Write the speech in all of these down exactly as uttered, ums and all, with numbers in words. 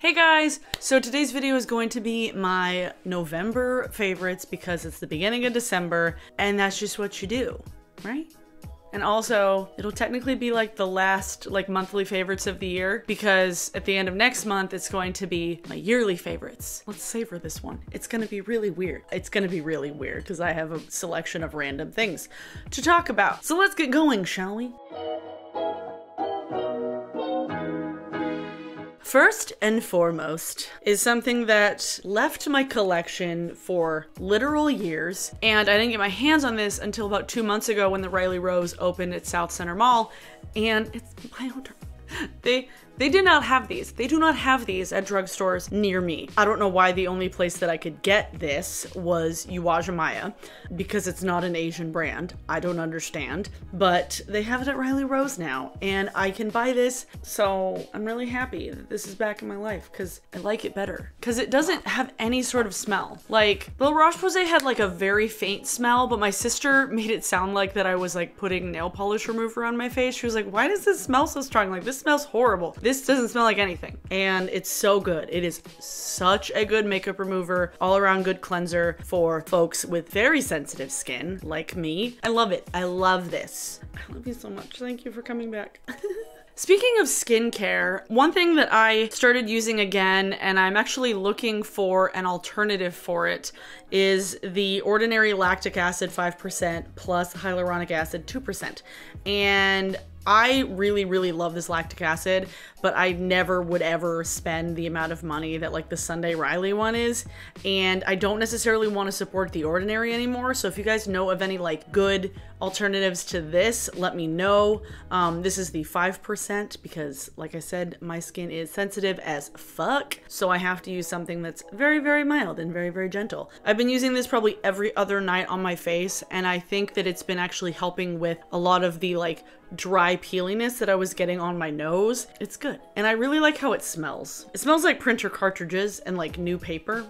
Hey guys, so today's video is going to be my November favorites because it's the beginning of December and that's just what you do, right? And also, it'll technically be like the last like monthly favorites of the year because at the end of next month, it's going to be my yearly favorites. Let's savor this one. It's gonna be really weird. It's gonna be really weird because I have a selection of random things to talk about. So let's get going, shall we? First and foremost is something that left my collection for literal years, and I didn't get my hands on this until about two months ago when the Riley Rose opened at South Center Mall, and it's my own turn. They they did not have these. They do not have these at drugstores near me. I don't know why the only place that I could get this was Uwajimaya because it's not an Asian brand. I don't understand, but they have it at Riley Rose now and I can buy this. So I'm really happy that this is back in my life because I like it better because it doesn't have any sort of smell. Like the Roche-Posay had like a very faint smell, but my sister made it sound like that I was like putting nail polish remover on my face. She was like, why does this smell so strong? Like this smells horrible. This doesn't smell like anything. And it's so good. It is such a good makeup remover, all around good cleanser for folks with very sensitive skin like me. I love it. I love this. I love you so much. Thank you for coming back. Speaking of skincare, one thing that I started using again, and I'm actually looking for an alternative for it, is the Ordinary Lactic Acid five percent plus Hyaluronic Acid two percent. And I really, really love this lactic acid, but I never would ever spend the amount of money that like the Sunday Riley one is. And I don't necessarily want to support The Ordinary anymore. So if you guys know of any like good alternatives to this, let me know. Um, this is the five percent because like I said, my skin is sensitive as fuck. So I have to use something that's very, very mild and very, very gentle. I've been using this probably every other night on my face. And I think that it's been actually helping with a lot of the like dry peeliness that I was getting on my nose. It's good. And I really like how it smells. It smells like printer cartridges and like new paper.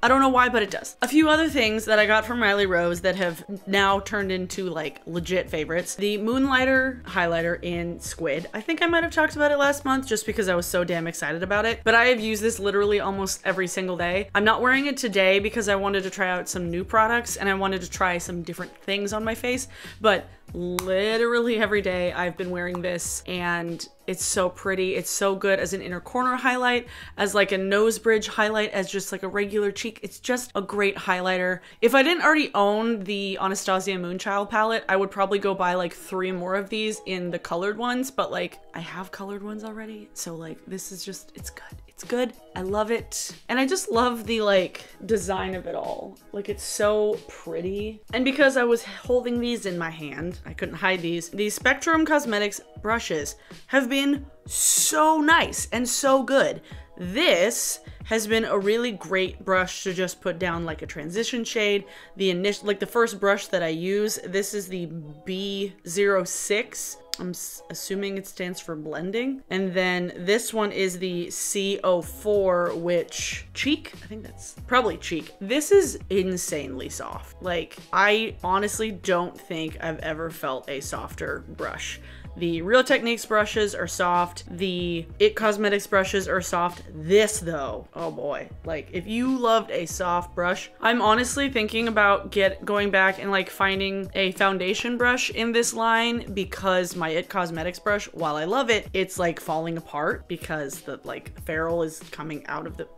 I don't know why, but it does. A few other things that I got from Riley Rose that have now turned into like legit favorites. The Moonlighter highlighter in Squid. I think I might've talked about it last month just because I was so damn excited about it, but I have used this literally almost every single day. I'm not wearing it today because I wanted to try out some new products and I wanted to try some different things on my face, but literally every day I've been wearing this and it's so pretty. It's so good as an inner corner highlight, as like a nose bridge highlight, as just like a regular cheek. It's just a great highlighter. If I didn't already own the Anastasia Moonchild palette, I would probably go buy like three more of these in the colored ones, but like I have colored ones already. So like this is just, it's good. It's good. I love it. And I just love the like design of it all. Like it's so pretty. And because I was holding these in my hand, I couldn't hide these. These Spectrum Cosmetics brushes have been been so nice and so good. This has been a really great brush to just put down like a transition shade. The initial, like the first brush that I use, this is the B zero six. I'm assuming it stands for blending. And then this one is the C zero four, which cheek, I think that's probably cheek. This is insanely soft. Like I honestly don't think I've ever felt a softer brush. The Real Techniques brushes are soft. The I T Cosmetics brushes are soft. This though, oh boy. Like if you loved a soft brush, I'm honestly thinking about get going back and like finding a foundation brush in this line because my I T Cosmetics brush, while I love it, it's like falling apart because the like ferrule is coming out of the...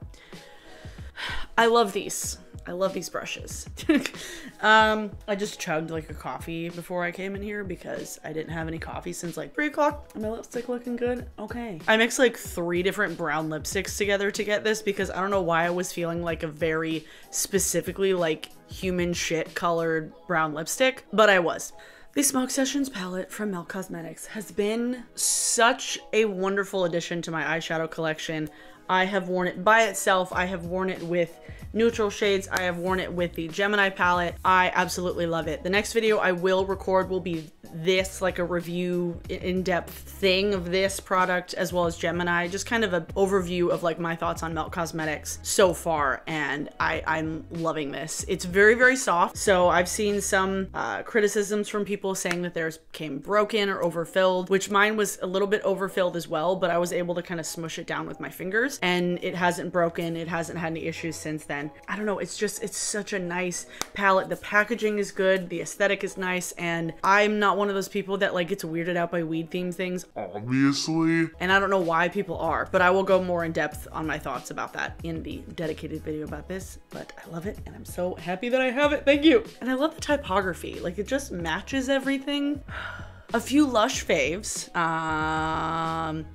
I love these. I love these brushes. um, I just chugged like a coffee before I came in here because I didn't have any coffee since like three o'clock. My lipstick looking good. Okay. I mixed like three different brown lipsticks together to get this because I don't know why I was feeling like a very specifically like human shit colored brown lipstick, but I was. The Smoke Sessions palette from Melt Cosmetics has been such a wonderful addition to my eyeshadow collection. I have worn it by itself. I have worn it with neutral shades. I have worn it with the Gemini palette. I absolutely love it. The next video I will record will be this, like a review in-depth thing of this product, as well as Gemini, just kind of an overview of like my thoughts on Melt Cosmetics so far. And I, I'm loving this. It's very, very soft. So I've seen some uh, criticisms from people saying that theirs came broken or overfilled, which mine was a little bit overfilled as well, but I was able to kind of smush it down with my fingers and it hasn't broken. It hasn't had any issues since then. I don't know. It's just, it's such a nice palette. The packaging is good. The aesthetic is nice. And I'm not one of those people that like gets weirded out by weed themed things, obviously. And I don't know why people are, but I will go more in depth on my thoughts about that in the dedicated video about this, but I love it. And I'm so happy that I have it. Thank you. And I love the typography. Like it just matches everything. A few Lush faves. Um...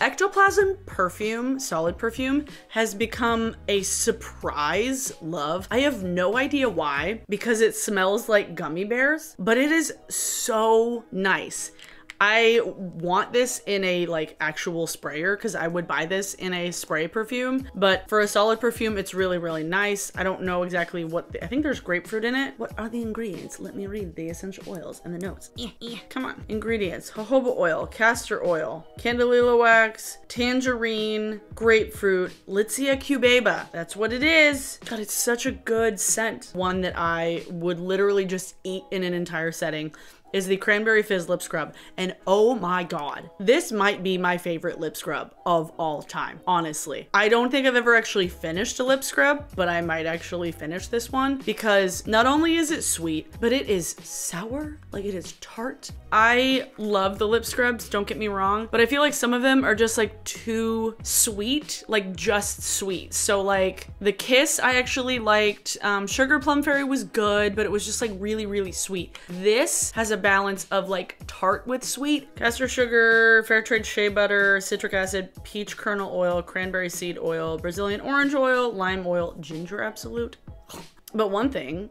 Ectoplasm perfume, solid perfume, has become a surprise love. I have no idea why, because it smells like gummy bears, but it is so nice. I want this in a like actual sprayer because I would buy this in a spray perfume, but for a solid perfume, it's really, really nice. I don't know exactly what, the, I think there's grapefruit in it. What are the ingredients? Let me read the essential oils and the notes. Eh, eh. Come on. Ingredients, jojoba oil, castor oil, candelilla wax, tangerine, grapefruit, Litsia cubeba. That's what it is. God, it's such a good scent. One that I would literally just eat in an entire setting is the Cranberry Fizz lip scrub. And oh my God, this might be my favorite lip scrub of all time, honestly. I don't think I've ever actually finished a lip scrub, but I might actually finish this one because not only is it sweet, but it is sour, like it is tart. I love the lip scrubs, don't get me wrong, but I feel like some of them are just like too sweet, like just sweet. So like the Kiss, I actually liked. Um, Sugar Plum Fairy was good, but it was just like really, really sweet. This has a balance of like tart with sweet. Castor sugar, fair trade shea butter, citric acid, peach kernel oil, cranberry seed oil, Brazilian orange oil, lime oil, ginger absolute. But one thing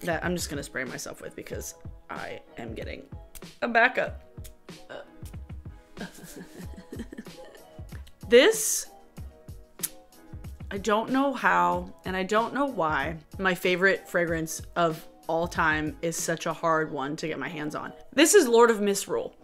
that I'm just gonna spray myself with because I am getting a backup. Uh. This, I don't know how and I don't know why my favorite fragrance of all time is such a hard one to get my hands on. This is Lord of Misrule,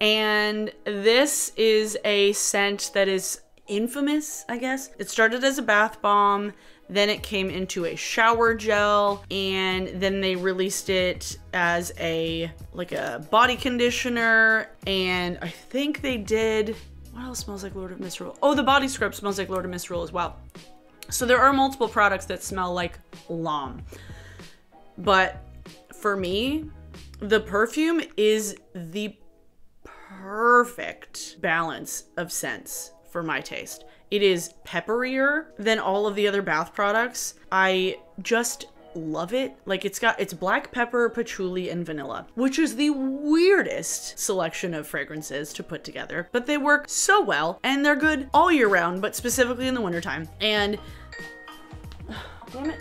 and this is a scent that is infamous, I guess. It started as a bath bomb, then it came into a shower gel, and then they released it as a like a body conditioner, and I think they did, what else smells like Lord of Misrule? Oh, the body scrub smells like Lord of Misrule as well. So there are multiple products that smell like LOM. But for me, the perfume is the perfect balance of scents for my taste. It is pepperier than all of the other bath products. I just love it. Like it's got, it's black pepper, patchouli, and vanilla, which is the weirdest selection of fragrances to put together, but they work so well and they're good all year round, but specifically in the wintertime. And damn it.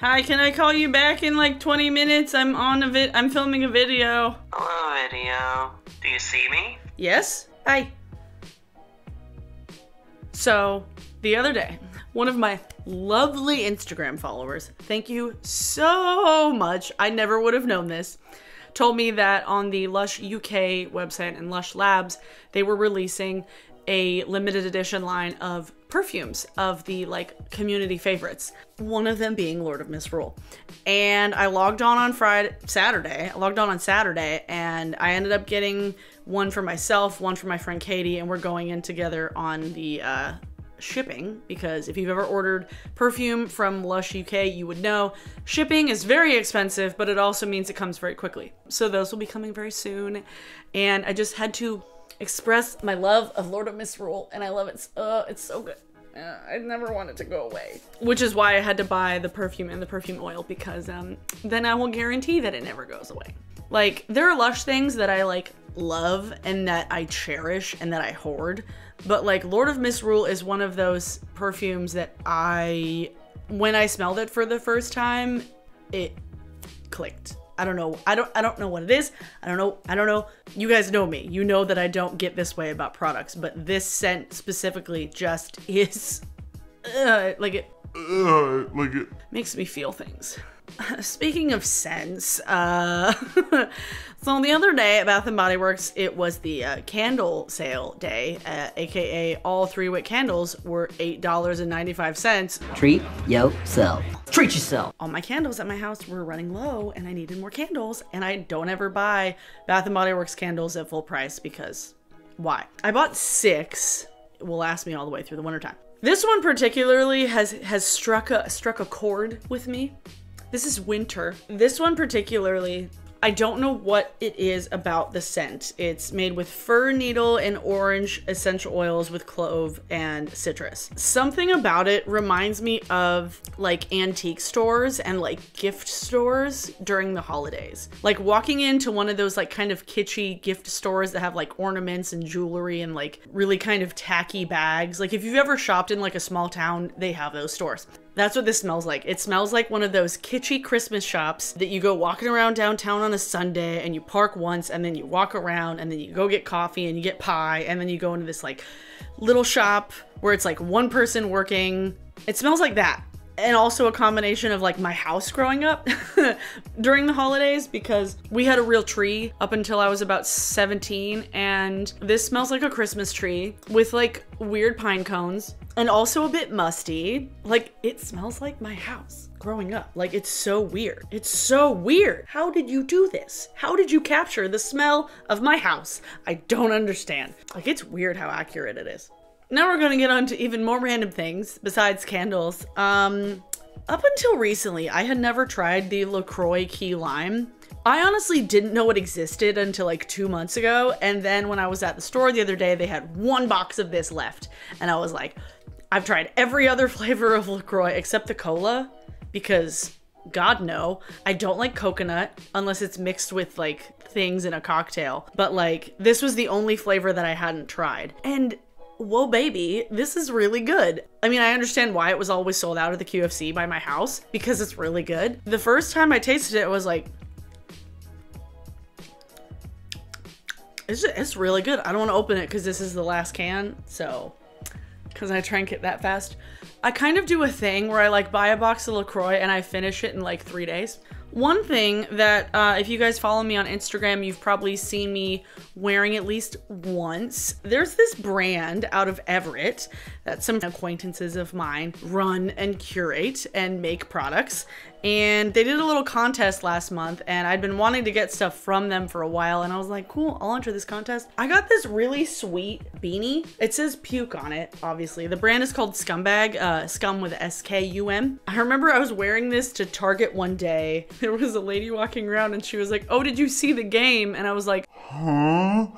Hi, can I call you back in like twenty minutes? I'm on a vid- I'm filming a video. Hello, video. Do you see me? Yes. Hi. So, the other day, one of my lovely Instagram followers, thank you so much, I never would have known this, told me that on the Lush U K website and Lush Labs, they were releasing a limited edition line of perfumes of the like community favorites, one of them being Lord of Misrule. And I logged on on Friday, Saturday, I logged on on Saturday and I ended up getting one for myself, one for my friend Katie, and we're going in together on the uh, shipping, because if you've ever ordered perfume from Lush U K, you would know shipping is very expensive, but it also means it comes very quickly. So those will be coming very soon. And I just had to express my love of Lord of Misrule, and I love it. Uh, it's so good. Uh, I never wanted to go away. Which is why I had to buy the perfume and the perfume oil, because um, then I will guarantee that it never goes away. Like, there are Lush things that I like love and that I cherish and that I hoard, but like Lord of Misrule is one of those perfumes that I, when I smelled it for the first time, it clicked. I don't know. I don't, I don't know what it is. I don't know. I don't know. You guys know me. You know that I don't get this way about products, but this scent specifically just is uh, like it Uh, like it makes me feel things. Speaking of scents, uh, so the other day at Bath and Body Works, it was the uh, candle sale day, uh, aka all three wick candles were eight dollars and ninety-five cents. Treat yourself. Treat yourself. All my candles at my house were running low and I needed more candles, and I don't ever buy Bath and Body Works candles at full price because why? I bought six. It will last me all the way through the wintertime. This one particularly has, has struck a, struck a chord with me. This is winter. This one particularly, I don't know what it is about the scent. It's made with fir needle and orange essential oils with clove and citrus. Something about it reminds me of like antique stores and like gift stores during the holidays. Like walking into one of those like kind of kitschy gift stores that have like ornaments and jewelry and like really kind of tacky bags. Like if you've ever shopped in like a small town, they have those stores. That's what this smells like. It smells like one of those kitschy Christmas shops that you go walking around downtown on a Sunday and you park once and then you walk around and then you go get coffee and you get pie and then you go into this like little shop where it's like one person working. It smells like that. And also a combination of like my house growing up during the holidays, because we had a real tree up until I was about seventeen, and this smells like a Christmas tree with like weird pine cones and also a bit musty. Like it smells like my house growing up. Like it's so weird. It's so weird. How did you do this? How did you capture the smell of my house? I don't understand. Like it's weird how accurate it is. Now we're gonna get on to even more random things besides candles. Um, up until recently, I had never tried the LaCroix Key Lime. I honestly didn't know it existed until like two months ago. And then when I was at the store the other day, they had one box of this left. And I was like, I've tried every other flavor of LaCroix except the cola, because God no, I don't like coconut unless it's mixed with like things in a cocktail. But like, this was the only flavor that I hadn't tried. And whoa, baby, this is really good. I mean, I understand why it was always sold out of the Q F C by my house, because it's really good. The first time I tasted it, I was like, it's, just, it's really good. I don't want to open it because this is the last can. So, because I drank it that fast. I kind of do a thing where I like buy a box of LaCroix and I finish it in like three days. One thing that uh, if you guys follow me on Instagram, you've probably seen me wearing at least once. There's this brand out of Everett that some acquaintances of mine run and curate and make products. And they did a little contest last month, and I'd been wanting to get stuff from them for a while. And I was like, cool, I'll enter this contest. I got this really sweet beanie. It says puke on it, obviously. The brand is called Scumbag, uh, scum with S K U M. I remember I was wearing this to Target one day. There was a lady walking around and she was like, oh, did you see the game? And I was like, huh?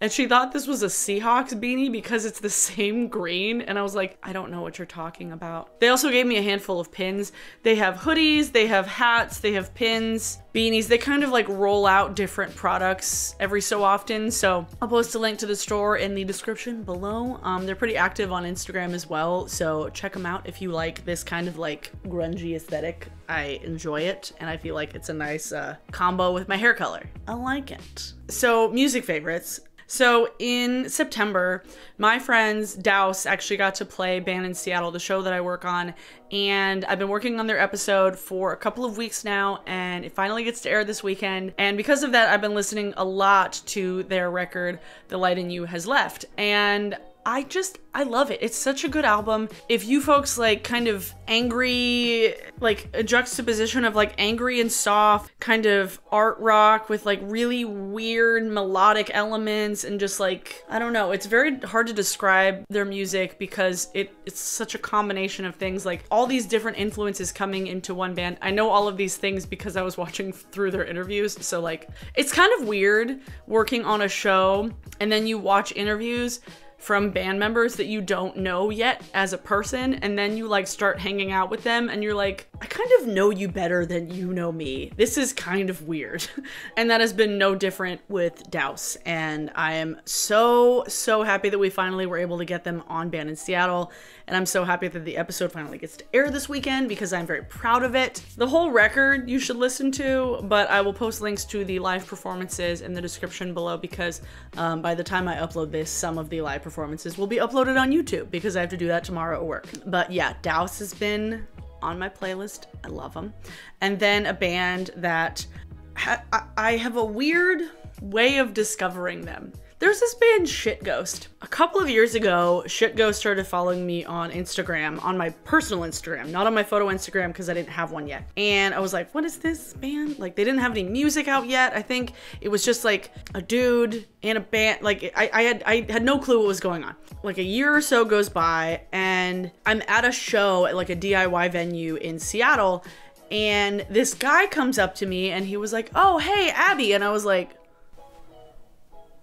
And she thought this was a Seahawks beanie because it's the same green. And I was like, I don't know what you're talking about. They also gave me a handful of pins. They have hoodies, they have hats, they have pins, beanies. They kind of like roll out different products every so often. So I'll post a link to the store in the description below. Um, they're pretty active on Instagram as well. So check them out if you like this kind of like grungy aesthetic. I enjoy it, and I feel like it's a nice uh, combo with my hair color. I like it. So music favorites. So in September, my friends Douse actually got to play Band in Seattle, the show that I work on, and I've been working on their episode for a couple of weeks now, and it finally gets to air this weekend. And because of that, I've been listening a lot to their record, The Light in You Has Left. And I just, I love it. It's such a good album. If you folks like kind of angry, like a juxtaposition of like angry and soft kind of art rock with like really weird melodic elements and just like, I don't know, it's very hard to describe their music because it, it's such a combination of things, like all these different influences coming into one band. I know all of these things because I was watching through their interviews. So like, it's kind of weird working on a show and then you watch interviews from band members that you don't know yet as a person, and then you like start hanging out with them and you're like, I kind of know you better than you know me. This is kind of weird. And that has been no different with Douse. And I am so, so happy that we finally were able to get them on Band in Seattle. And I'm so happy that the episode finally gets to air this weekend because I'm very proud of it. The whole record you should listen to, but I will post links to the live performances in the description below because um, by the time I upload this, some of the live performances will be uploaded on YouTube because I have to do that tomorrow at work. But yeah, Douse has been on my playlist. I love them. And then a band that ha I have a weird way of discovering them. There's this band Shit Ghost. A couple of years ago, Shit Ghost started following me on Instagram, on my personal Instagram, not on my photo Instagram because I didn't have one yet. And I was like, what is this band? Like they didn't have any music out yet. I think it was just like a dude and a band. Like I, I had I had no clue what was going on. Like a year or so goes by and I'm at a show at like a D I Y venue in Seattle. And this guy comes up to me and he was like, oh, hey, Abby. And I was like,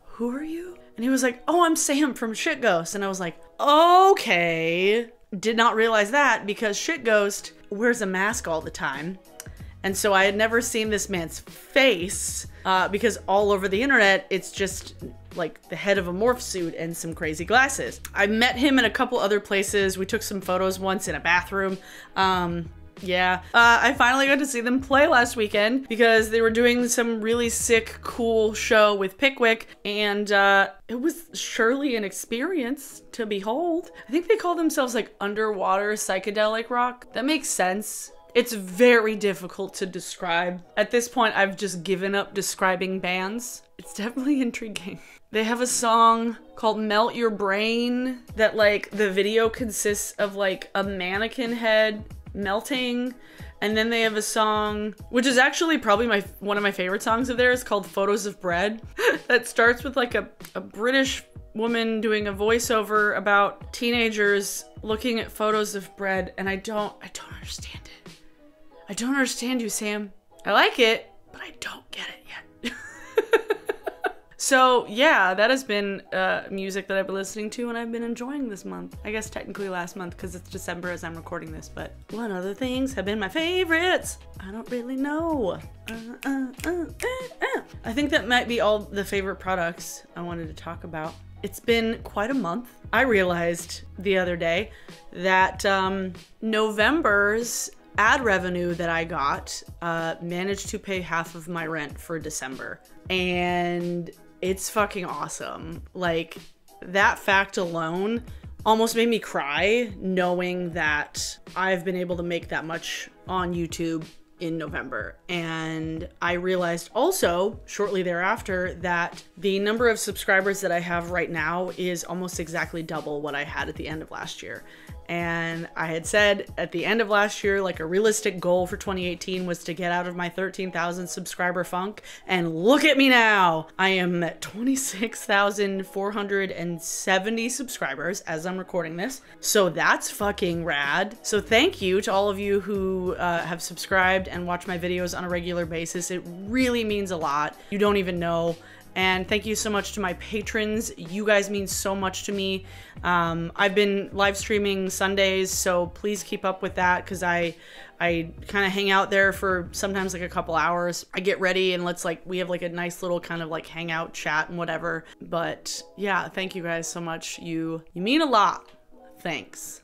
who are you? And he was like, oh, I'm Sam from Shit Ghost. And I was like, okay. Did not realize that because Shit Ghost wears a mask all the time. And so I had never seen this man's face uh, because all over the internet, it's just like the head of a morph suit and some crazy glasses. I met him in a couple other places. We took some photos once in a bathroom. Um, Yeah, uh, I finally got to see them play last weekend because they were doing some really sick, cool show with Pickwick, and uh, it was surely an experience to behold. I think they call themselves like underwater psychedelic rock. That makes sense. It's very difficult to describe. At this point, I've just given up describing bands. It's definitely intriguing. They have a song called Melt Your Brain that like the video consists of like a mannequin head melting, and then they have a song which is actually probably my one of my favorite songs of theirs called Photos of Bread that starts with like a, a British woman doing a voiceover about teenagers looking at photos of bread, and I don't I don't understand it. I don't understand you, Sam. I like it, but I don't get it yet. So yeah, that has been uh, music that I've been listening to and I've been enjoying this month. I guess technically last month because it's December as I'm recording this, but one of the things have been my favorites. I don't really know. Uh, uh, uh, uh, uh. I think that might be all the favorite products I wanted to talk about. It's been quite a month. I realized the other day that um, November's ad revenue that I got uh, managed to pay half of my rent for December. And it's fucking awesome. Like that fact alone almost made me cry knowing that I've been able to make that much on YouTube in November. And I realized also shortly thereafter that the number of subscribers that I have right now is almost exactly double what I had at the end of last year. And I had said at the end of last year, like a realistic goal for twenty eighteen was to get out of my thirteen thousand subscriber funk. And look at me now. I am at twenty-six thousand four hundred seventy subscribers as I'm recording this. So that's fucking rad. So thank you to all of you who uh, have subscribed and watch my videos on a regular basis. It really means a lot. You don't even know. And thank you so much to my patrons. You guys mean so much to me. Um, I've been live streaming Sundays, so please keep up with that because I I kind of hang out there for sometimes like a couple hours. I get ready and let's like, we have like a nice little kind of like hangout chat and whatever. But yeah, thank you guys so much. You, you mean a lot. Thanks.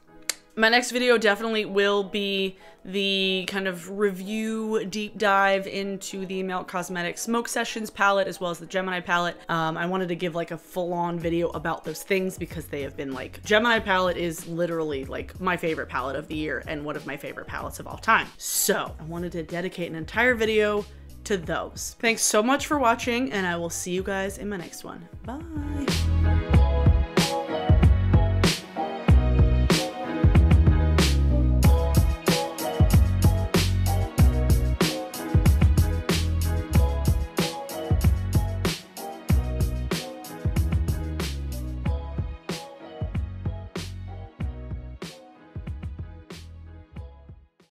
My next video definitely will be the kind of review deep dive into the Melt Cosmetics Smoke Sessions palette as well as the Gemini palette. Um, I wanted to give like a full-on video about those things because they have been like, Gemini palette is literally like my favorite palette of the year and one of my favorite palettes of all time. So I wanted to dedicate an entire video to those. Thanks so much for watching and I will see you guys in my next one. Bye.